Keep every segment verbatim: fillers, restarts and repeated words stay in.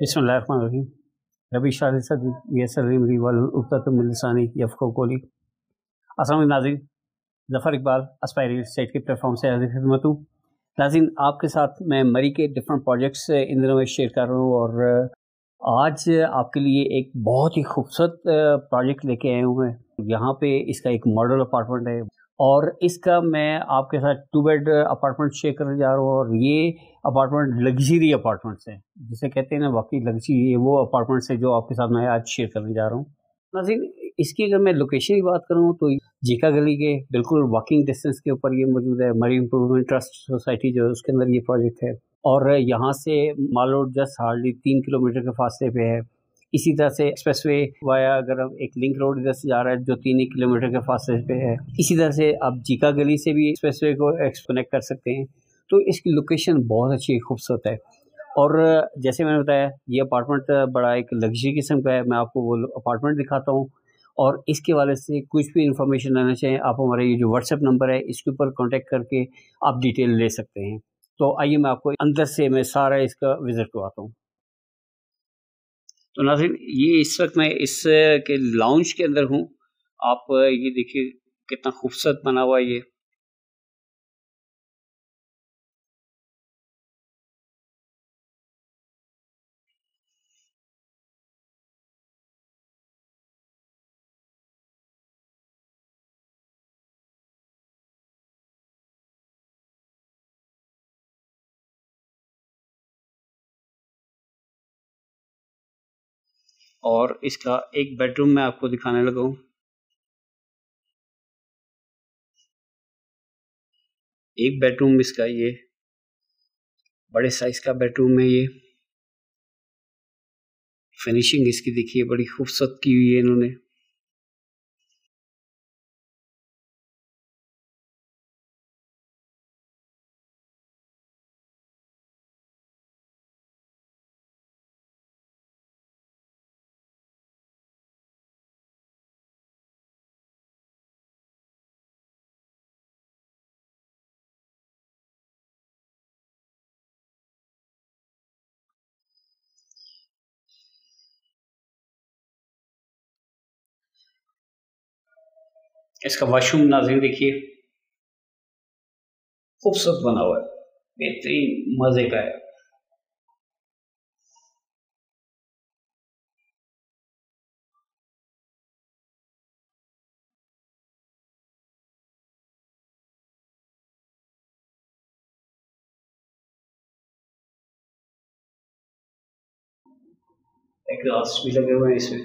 बिस्मिल्लाहिर्रहमानिर्रहीम। रवि शाह यफुली Nazir Zafar Iqbal aspire real estate के प्लेटफॉर्म से हाजिर खिदमत हूँ। नाज़रीन, आपके साथ मैं मरी के डिफरेंट प्रोजेक्ट्स इन दिनों में शेयर कर रहा हूँ और आज आपके लिए एक बहुत ही खूबसूरत प्रोजेक्ट लेके आए हुए हैं। यहाँ पे इसका एक मॉडल अपार्टमेंट है और इसका मैं आपके साथ टू बेड अपार्टमेंट शेयर करने जा रहा हूँ। और ये अपार्टमेंट लग्जरी अपार्टमेंट्स हैं, जिसे कहते हैं ना वाकई लग्जरी, ये वो अपार्टमेंट्स हैं जो आपके साथ मैं आज शेयर करने जा रहा हूँ। नाज़रीन, इसकी अगर मैं लोकेशन की बात करूँ तो जीका गली के बिल्कुल वॉकिंग डिस्टेंस के ऊपर ये मौजूद है। मरी इम्प्रोवमेंट ट्रस्ट सोसाइटी जो है उसके अंदर ये प्रोजेक्ट है और यहाँ से माल रोड जस्ट हार्डली तीन किलोमीटर के फासले पे है। इसी तरह से एक्सप्रेस वे वाया अगर हम एक लिंक रोड इधर से जा रहा है जो तीन एक किलोमीटर के फासले पे है। इसी तरह से आप जीका गली से भी एक्सप्रेस वे को कनेक्ट कर सकते हैं। तो इसकी लोकेशन बहुत अच्छी खूबसूरत है और जैसे मैंने बताया ये अपार्टमेंट बड़ा एक लग्जरी किस्म का है। मैं आपको वो अपार्टमेंट दिखाता हूँ और इसके वाले से कुछ भी इंफॉर्मेशन लेना चाहिए आप हमारा ये जो व्हाट्सएप नंबर है इसके ऊपर कांटेक्ट करके आप डिटेल ले सकते हैं। तो आइए मैं आपको अंदर से मैं सारा इसका विजिट करवाता हूँ। तो नाज़रीन, ये इस वक्त मैं इस के लाउंज के अंदर हूँ। आप ये देखिए कितना खूबसूरत बना हुआ ये। और इसका एक बेडरूम मैं आपको दिखाने लगा हूँ। एक बेडरूम इसका ये बड़े साइज का बेडरूम है। ये फिनिशिंग इसकी देखिए बड़ी खूबसूरत की हुई है इन्होंने। इसका वॉशरूम नाज़रीन देखिए खूबसूरत बना हुआ है, बेहतरीन मजे का है। ग्लास भी लगे हुए हैं इसमें।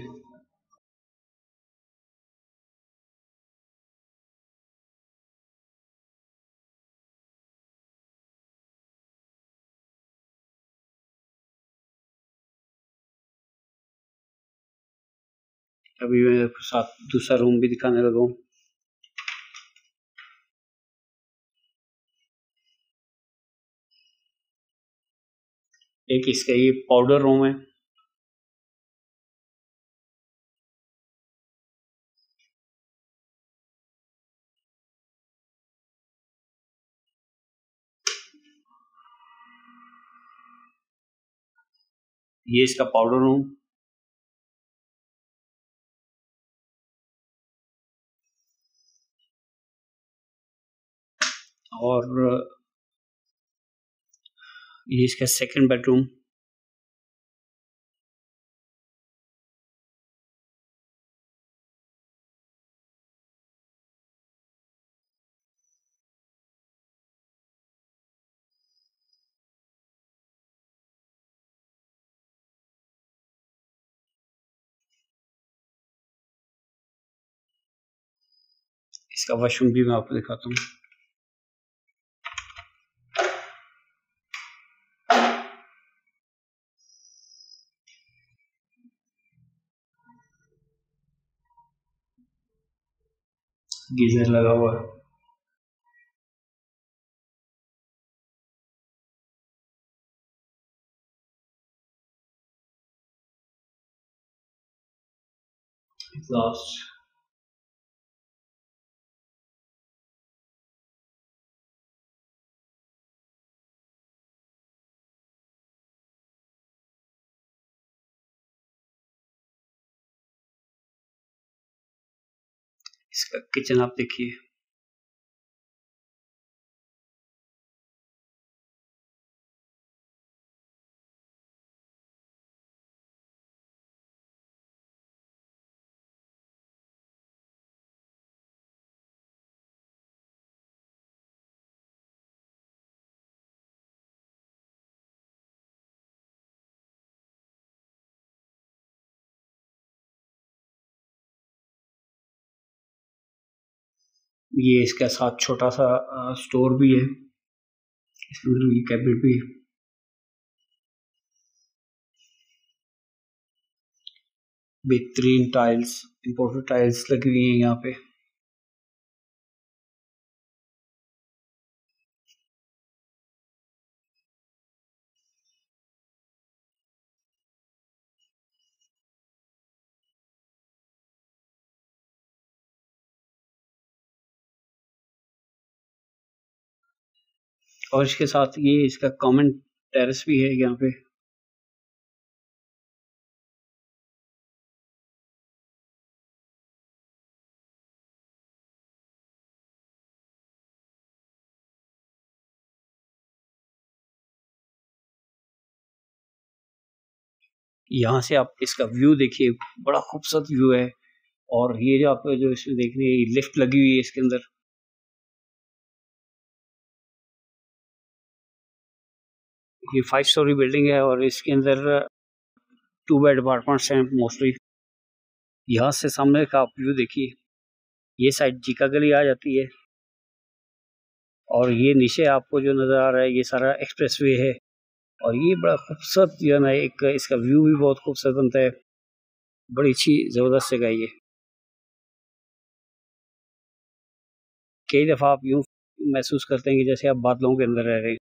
अभी मैं आपको साथ दूसरा रूम भी दिखाने लगा हूँ। एक इसका ये पाउडर रूम है। ये इसका पाउडर रूम। और ये इसका सेकंड बेडरूम। इसका वॉशरूम भी मैं आपको दिखाता हूँ। गीजर लगा हुआ है। इसका किचन आप देखिए। ये इसके साथ छोटा सा स्टोर भी है, इसमें मतलब ये कैबिनेट भी है। बेहतरीन टाइल्स, इंपोर्टेड टाइल्स लगी हुई है यहाँ पे। और इसके साथ ये इसका कॉमन टेरेस भी है यहाँ पे। यहाँ से आप इसका व्यू देखिए, बड़ा खूबसूरत व्यू है। और ये जो आप जो इसमें देख रहे हैं, लिफ्ट लगी हुई है इसके अंदर। ये फाइव स्टोरी बिल्डिंग है और इसके अंदर टू बेड अपार्टमेंट्स हैं मोस्टली। यहाँ से सामने का आप व्यू देखिए, ये साइड जीका गली आ जाती है और ये नीचे आपको जो नज़र आ रहा है ये सारा एक्सप्रेसवे है। और ये बड़ा खूबसूरत जो है ना, एक इसका व्यू भी बहुत खूबसूरत बनता है। बड़ी अच्छी ज़बरदस्त जगह है ये। कई दफ़ा आप यूँ महसूस करते हैं कि जैसे आप बादलों के अंदर रह रहे हैं।